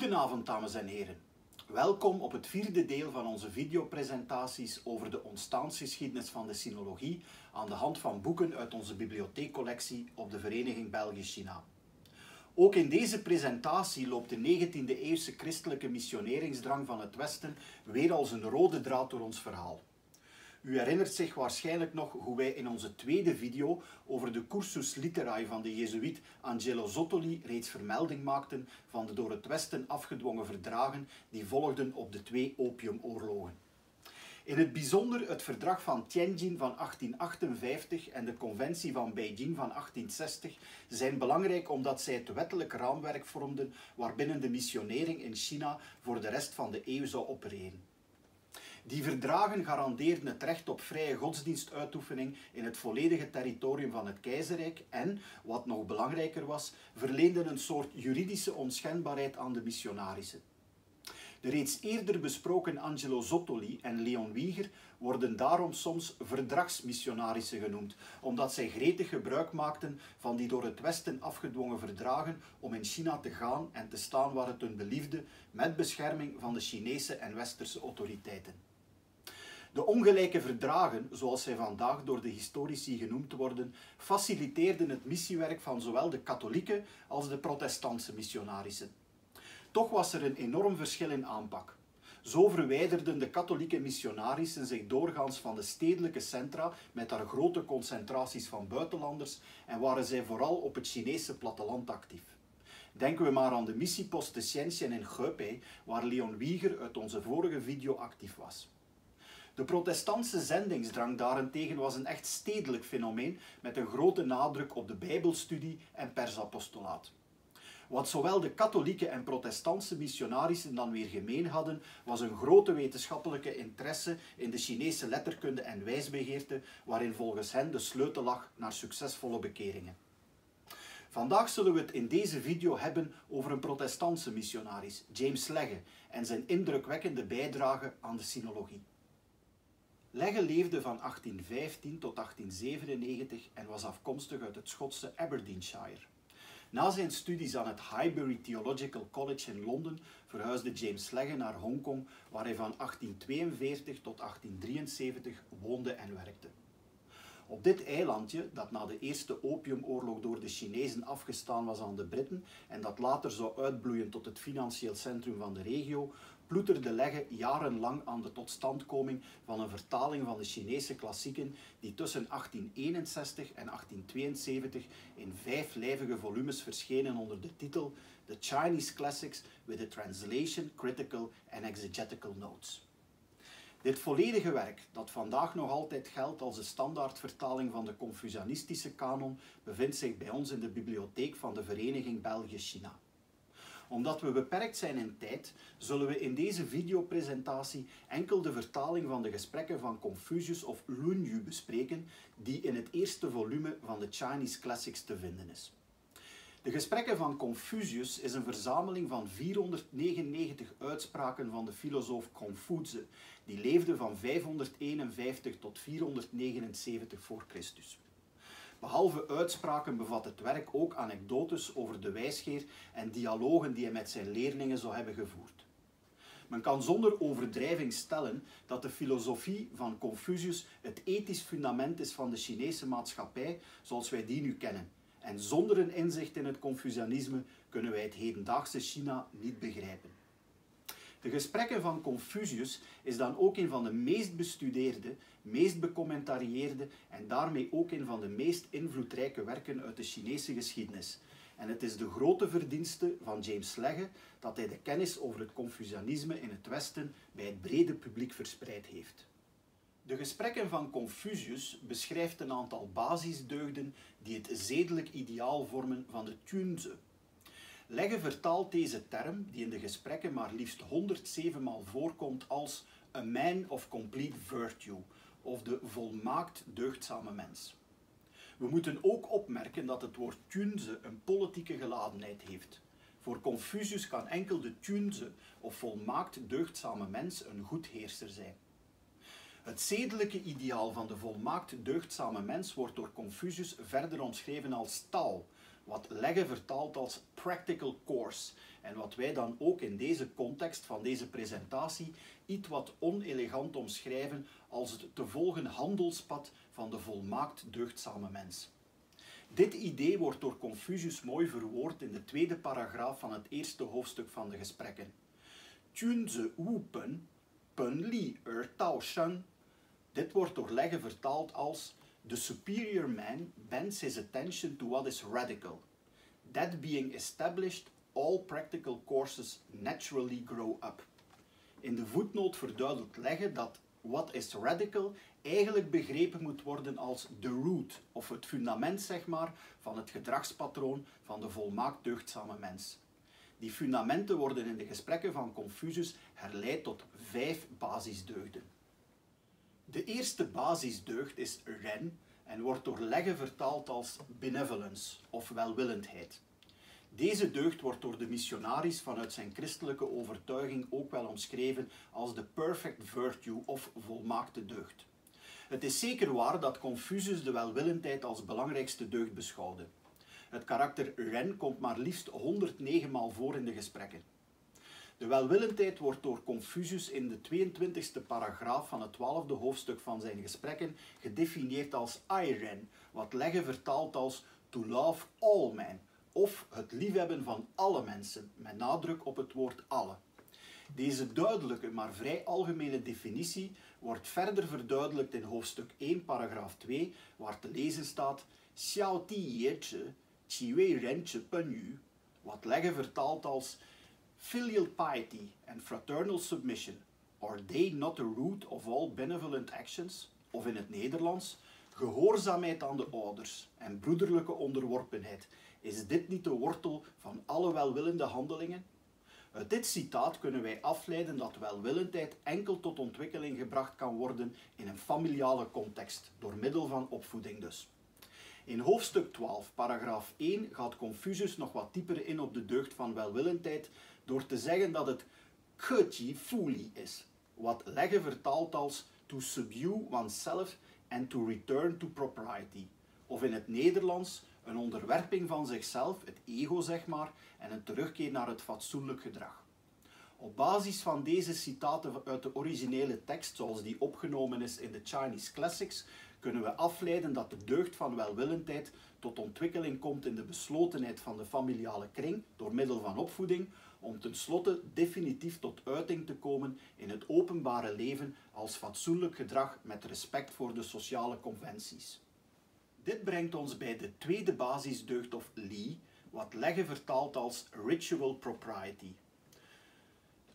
Goedenavond, dames en heren. Welkom op het vierde deel van onze videopresentaties over de ontstaansgeschiedenis van de sinologie aan de hand van boeken uit onze bibliotheekcollectie op de Vereniging België-China. Ook in deze presentatie loopt de 19e-eeuwse christelijke missioneringsdrang van het Westen weer als een rode draad door ons verhaal. U herinnert zich waarschijnlijk nog hoe wij in onze tweede video over de cursus literae van de jezuïet Angelo Zottoli reeds vermelding maakten van de door het Westen afgedwongen verdragen die volgden op de twee opiumoorlogen. In het bijzonder het verdrag van Tianjin van 1858 en de conventie van Beijing van 1860 zijn belangrijk omdat zij het wettelijk raamwerk vormden waarbinnen de missionering in China voor de rest van de eeuw zou opereren. Die verdragen garandeerden het recht op vrije godsdienstuitoefening in het volledige territorium van het keizerrijk en, wat nog belangrijker was, verleenden een soort juridische onschendbaarheid aan de missionarissen. De reeds eerder besproken Angelo Zottoli en Leon Wieger worden daarom soms verdragsmissionarissen genoemd, omdat zij gretig gebruik maakten van die door het Westen afgedwongen verdragen om in China te gaan en te staan waar het hun beliefde, met bescherming van de Chinese en Westerse autoriteiten. De ongelijke verdragen, zoals zij vandaag door de historici genoemd worden, faciliteerden het missiewerk van zowel de katholieke als de protestantse missionarissen. Toch was er een enorm verschil in aanpak. Zo verwijderden de katholieke missionarissen zich doorgaans van de stedelijke centra met haar grote concentraties van buitenlanders en waren zij vooral op het Chinese platteland actief. Denken we maar aan de missiepost de Shenzhen in Geupay, waar Leon Wieger uit onze vorige video actief was. De protestantse zendingsdrang daarentegen was een echt stedelijk fenomeen met een grote nadruk op de bijbelstudie en persapostolaat. Wat zowel de katholieke en protestantse missionarissen dan weer gemeen hadden, was een grote wetenschappelijke interesse in de Chinese letterkunde en wijsbegeerte, waarin volgens hen de sleutel lag naar succesvolle bekeringen. Vandaag zullen we het in deze video hebben over een protestantse missionaris, James Legge, en zijn indrukwekkende bijdrage aan de sinologie. Legge leefde van 1815 tot 1897 en was afkomstig uit het Schotse Aberdeenshire. Na zijn studies aan het Highbury Theological College in Londen verhuisde James Legge naar Hongkong, waar hij van 1842 tot 1873 woonde en werkte. Op dit eilandje, dat na de Eerste Opiumoorlog door de Chinezen afgestaan was aan de Britten en dat later zou uitbloeien tot het financieel centrum van de regio, ploeterde Legge jarenlang aan de totstandkoming van een vertaling van de Chinese klassieken die tussen 1861 en 1872 in 5 lijvige volumes verschenen onder de titel The Chinese Classics with a translation, critical and exegetical notes. Dit volledige werk, dat vandaag nog altijd geldt als de standaardvertaling van de Confucianistische kanon, bevindt zich bij ons in de bibliotheek van de Vereniging België-China. Omdat we beperkt zijn in tijd, zullen we in deze videopresentatie enkel de vertaling van de gesprekken van Confucius of Lunyu bespreken, die in het eerste volume van de Chinese Classics te vinden is. De gesprekken van Confucius is een verzameling van 499 uitspraken van de filosoof Confucius, die leefde van 551 tot 479 voor Christus. Behalve uitspraken bevat het werk ook anekdotes over de wijsgeer en dialogen die hij met zijn leerlingen zou hebben gevoerd. Men kan zonder overdrijving stellen dat de filosofie van Confucius het ethisch fundament is van de Chinese maatschappij zoals wij die nu kennen. En zonder een inzicht in het Confucianisme kunnen wij het hedendaagse China niet begrijpen. De gesprekken van Confucius is dan ook een van de meest bestudeerde, meest becommentarieerde en daarmee ook een van de meest invloedrijke werken uit de Chinese geschiedenis. En het is de grote verdienste van James Legge dat hij de kennis over het Confucianisme in het Westen bij het brede publiek verspreid heeft. De gesprekken van Confucius beschrijft een aantal basisdeugden die het zedelijk ideaal vormen van de Junzi. Legge vertaalt deze term, die in de gesprekken maar liefst 107 maal voorkomt, als a man of complete virtue, of de volmaakt deugdzame mens. We moeten ook opmerken dat het woord Junzi een politieke geladenheid heeft. Voor Confucius kan enkel de Junzi, of volmaakt deugdzame mens, een goed heerser zijn. Het zedelijke ideaal van de volmaakt deugdzame mens wordt door Confucius verder omschreven als Tao, wat Legge vertaalt als practical course. En wat wij dan ook in deze context van deze presentatie iets wat onelegant omschrijven als het te volgen handelspad van de volmaakt deugdzame mens. Dit idee wordt door Confucius mooi verwoord in de tweede paragraaf van het eerste hoofdstuk van de gesprekken. Junzi wu pen, pen li er tao shen. Dit wordt door Legge vertaald als The superior man bends his attention to what is radical. That being established, all practical courses naturally grow up. In de voetnoot verduidelijkt Legge dat what is radical eigenlijk begrepen moet worden als de root, of het fundament zeg maar, van het gedragspatroon van de volmaakt deugdzame mens. Die fundamenten worden in de gesprekken van Confucius herleid tot 5 basisdeugden. De eerste basisdeugd is Ren en wordt door Legge vertaald als benevolence, of welwillendheid. Deze deugd wordt door de missionaris vanuit zijn christelijke overtuiging ook wel omschreven als de perfect virtue of volmaakte deugd. Het is zeker waar dat Confucius de welwillendheid als belangrijkste deugd beschouwde. Het karakter Ren komt maar liefst 109 maal voor in de gesprekken. De welwillendheid wordt door Confucius in de 22e paragraaf van het 12e hoofdstuk van zijn gesprekken gedefinieerd als Ren, wat Legge vertaalt als to love all men, of het liefhebben van alle mensen, met nadruk op het woord alle. Deze duidelijke, maar vrij algemene definitie wordt verder verduidelijkt in hoofdstuk 1, paragraaf 2, waar te lezen staat Xiao ti yeche, qi wei renche pen yu, wat Legge vertaalt als filial piety and fraternal submission, are they not the root of all benevolent actions? Of in het Nederlands, gehoorzaamheid aan de ouders en broederlijke onderworpenheid. Is dit niet de wortel van alle welwillende handelingen? Uit dit citaat kunnen wij afleiden dat welwillendheid enkel tot ontwikkeling gebracht kan worden in een familiale context, door middel van opvoeding dus. In hoofdstuk 12, paragraaf 1, gaat Confucius nog wat dieper in op de deugd van welwillendheid door te zeggen dat het keqi fuli is, wat Legge vertaalt als to subdue oneself and to return to propriety, of in het Nederlands een onderwerping van zichzelf, het ego zeg maar, en een terugkeer naar het fatsoenlijk gedrag. Op basis van deze citaten uit de originele tekst, zoals die opgenomen is in The Chinese Classics, kunnen we afleiden dat de deugd van welwillendheid tot ontwikkeling komt in de beslotenheid van de familiale kring door middel van opvoeding, om tenslotte definitief tot uiting te komen in het openbare leven als fatsoenlijk gedrag met respect voor de sociale conventies. Dit brengt ons bij de tweede basisdeugd of Li, wat Legge vertaalt als ritual propriety.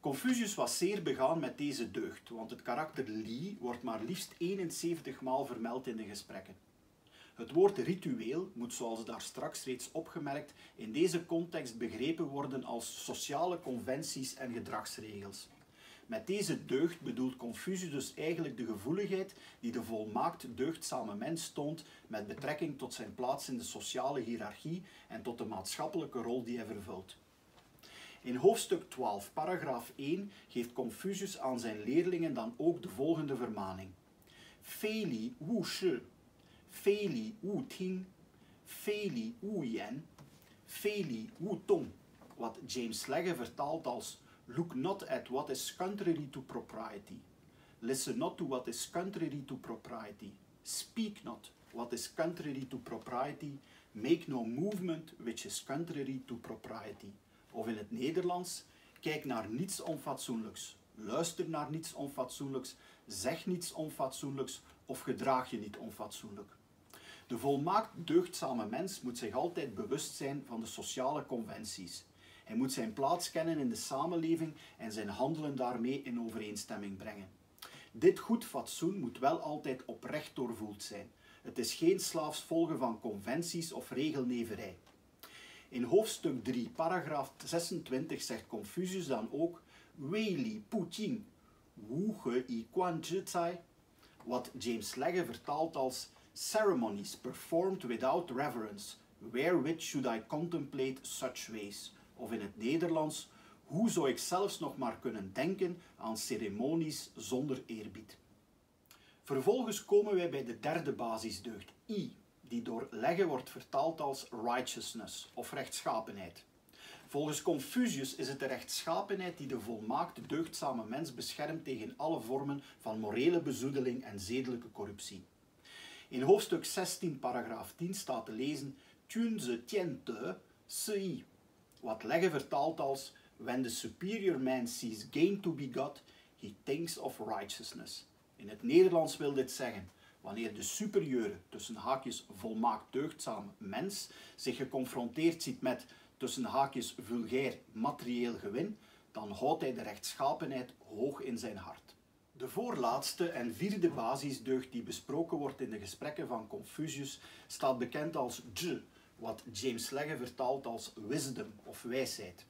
Confucius was zeer begaan met deze deugd, want het karakter Li wordt maar liefst 71 maal vermeld in de gesprekken. Het woord ritueel moet, zoals daar straks reeds opgemerkt, in deze context begrepen worden als sociale conventies en gedragsregels. Met deze deugd bedoelt Confucius dus eigenlijk de gevoeligheid die de volmaakt deugdzame mens toont met betrekking tot zijn plaats in de sociale hiërarchie en tot de maatschappelijke rol die hij vervult. In hoofdstuk 12, paragraaf 1, geeft Confucius aan zijn leerlingen dan ook de volgende vermaning. Fei-li wu-shi, fei-li wu-ting, fei-li wu-yen, fei-li wu-tong, wat James Legge vertaalt als look not at what is contrary to propriety, listen not to what is contrary to propriety, speak not what is contrary to propriety, make no movement which is contrary to propriety. Of in het Nederlands, kijk naar niets onfatsoenlijks, luister naar niets onfatsoenlijks, zeg niets onfatsoenlijks of gedraag je niet onfatsoenlijk. De volmaakt deugdzame mens moet zich altijd bewust zijn van de sociale conventies. Hij moet zijn plaats kennen in de samenleving en zijn handelen daarmee in overeenstemming brengen. Dit goed fatsoen moet wel altijd oprecht doorvoeld zijn. Het is geen slaafs volgen van conventies of regelneverij. In hoofdstuk 3, paragraaf 26, zegt Confucius dan ook Wei-li pu-ting, wu-ge-i-quan-zhi-tsai, wat James Legge vertaalt als ceremonies performed without reverence, wherewith should I contemplate such ways. Of in het Nederlands, hoe zou ik zelfs nog maar kunnen denken aan ceremonies zonder eerbied. Vervolgens komen wij bij de derde basisdeugd, Yi, die door Legge wordt vertaald als righteousness of rechtschapenheid. Volgens Confucius is het de rechtschapenheid die de volmaakte deugdzame mens beschermt tegen alle vormen van morele bezoedeling en zedelijke corruptie. In hoofdstuk 16, paragraaf 10 staat te lezen Junzi tiente Yi, wat Legge vertaalt als When the superior man sees gain to be got, he thinks of righteousness. In het Nederlands wil dit zeggen, wanneer de superieure, tussen haakjes volmaakt deugdzame mens, zich geconfronteerd ziet met, tussen haakjes vulgair materieel gewin, dan houdt hij de rechtschapenheid hoog in zijn hart. De voorlaatste en vierde basisdeugd die besproken wordt in de gesprekken van Confucius staat bekend als Zhi, wat James Legge vertaalt als wisdom of wijsheid.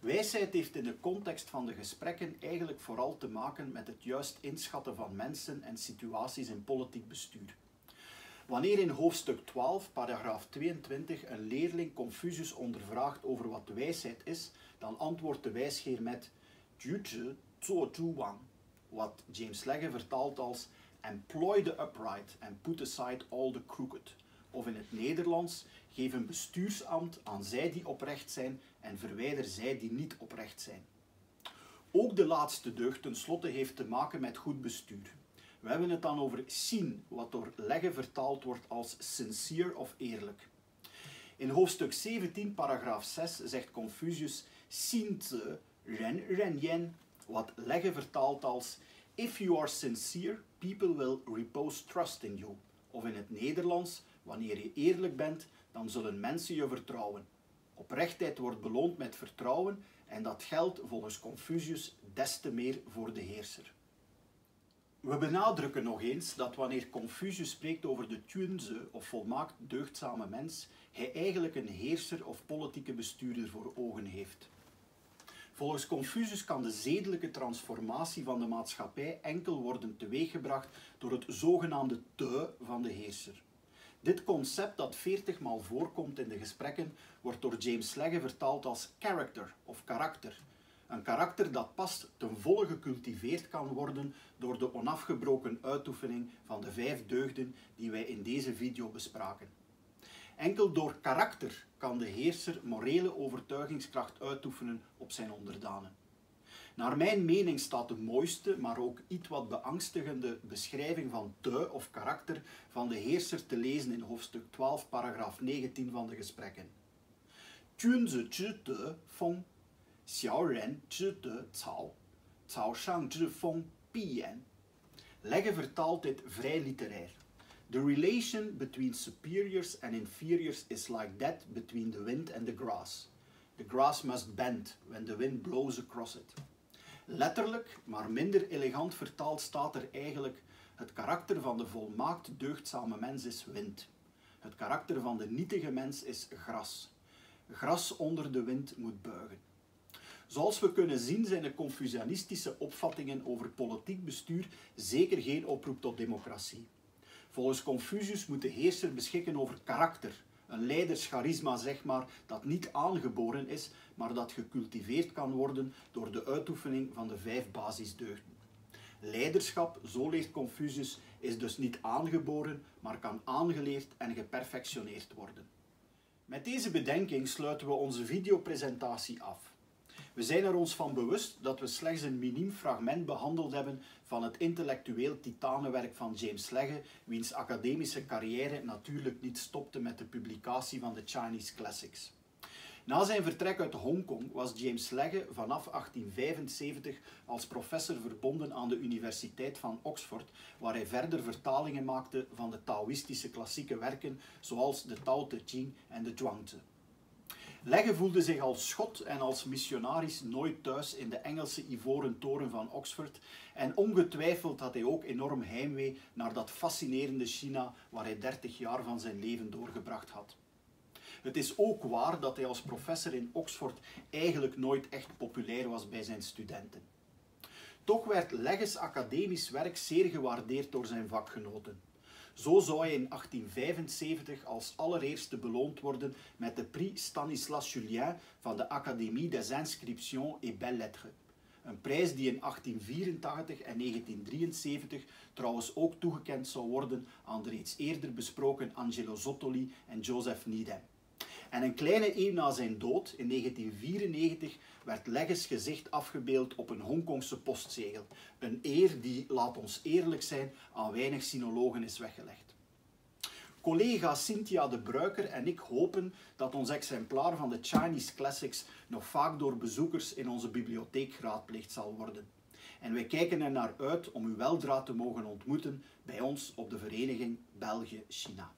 Wijsheid heeft in de context van de gesprekken eigenlijk vooral te maken met het juist inschatten van mensen en situaties in politiek bestuur. Wanneer in hoofdstuk 12, paragraaf 22, een leerling Confucius ondervraagt over wat wijsheid is, dan antwoordt de wijsgeer met Juzhi Zuo Zhuwang, wat James Legge vertaalt als Employ the upright and put aside all the crooked. Of in het Nederlands, geef een bestuursambt aan zij die oprecht zijn en verwijder zij die niet oprecht zijn. Ook de laatste deugd tenslotte heeft te maken met goed bestuur. We hebben het dan over Xin, wat door Legge vertaald wordt als sincere of eerlijk. In hoofdstuk 17, paragraaf 6, zegt Confucius Cynthia de Bruyker, wat Legge vertaalt als If you are sincere, people will repose trust in you. Of in het Nederlands, wanneer je eerlijk bent, dan zullen mensen je vertrouwen. Oprechtheid wordt beloond met vertrouwen en dat geldt volgens Confucius des te meer voor de heerser. We benadrukken nog eens dat wanneer Confucius spreekt over de Junzi of volmaakt deugdzame mens, hij eigenlijk een heerser of politieke bestuurder voor ogen heeft. Volgens Confucius kan de zedelijke transformatie van de maatschappij enkel worden teweeggebracht door het zogenaamde te van de heerser. Dit concept dat 40-maal voorkomt in de gesprekken wordt door James Legge vertaald als character of karakter. Een karakter dat pas ten volle gecultiveerd kan worden door de onafgebroken uitoefening van de 5 deugden die wij in deze video bespraken. Enkel door karakter kan de heerser morele overtuigingskracht uitoefenen op zijn onderdanen. Naar mijn mening staat de mooiste, maar ook ietwat beangstigende beschrijving van te of karakter van de heerser te lezen in hoofdstuk 12, paragraaf 19 van de gesprekken. Junzi zhi te feng, xiao ren zhi te cao, cao shang zhi feng pi yan. Legge vertaalt dit vrij literair. The relation between superiors and inferiors is like that between the wind and the grass. The grass must bend when the wind blows across it. Letterlijk, maar minder elegant vertaald staat er eigenlijk het karakter van de volmaakt deugdzame mens is wind. Het karakter van de nietige mens is gras. Gras onder de wind moet buigen. Zoals we kunnen zien zijn de Confucianistische opvattingen over politiek bestuur zeker geen oproep tot democratie. Volgens Confucius moet de heerser beschikken over karakter. Een leiderscharisma, zeg maar, dat niet aangeboren is, maar dat gecultiveerd kan worden door de uitoefening van de 5 basisdeugden. Leiderschap, zo leert Confucius, is dus niet aangeboren, maar kan aangeleerd en geperfectioneerd worden. Met deze bedenking sluiten we onze videopresentatie af. We zijn er ons van bewust dat we slechts een miniem fragment behandeld hebben van het intellectueel titanenwerk van James Legge, wiens academische carrière natuurlijk niet stopte met de publicatie van The Chinese Classics. Na zijn vertrek uit Hongkong was James Legge vanaf 1875 als professor verbonden aan de Universiteit van Oxford, waar hij verder vertalingen maakte van de Taoïstische klassieke werken zoals de Tao Te Ching en de Zhuangzi. Legge voelde zich als Schot en als missionaris nooit thuis in de Engelse ivoren toren van Oxford en ongetwijfeld had hij ook enorm heimwee naar dat fascinerende China waar hij 30 jaar van zijn leven doorgebracht had. Het is ook waar dat hij als professor in Oxford eigenlijk nooit echt populair was bij zijn studenten. Toch werd Legge's academisch werk zeer gewaardeerd door zijn vakgenoten. Zo zou hij in 1875 als allereerste beloond worden met de Prix Stanislas Julien van de Académie des Inscriptions et Belles Lettres. Een prijs die in 1884 en 1973 trouwens ook toegekend zou worden aan de reeds eerder besproken Angelo Zottoli en Joseph Nieden. En een kleine eeuw na zijn dood, in 1994, werd Legge's gezicht afgebeeld op een Hongkongse postzegel. Een eer die, laat ons eerlijk zijn, aan weinig sinologen is weggelegd. Collega Cynthia de Bruyker en ik hopen dat ons exemplaar van de Chinese Classics nog vaak door bezoekers in onze bibliotheek geraadpleegd zal worden. En wij kijken er naar uit om u weldra te mogen ontmoeten bij ons op de Vereniging België-China.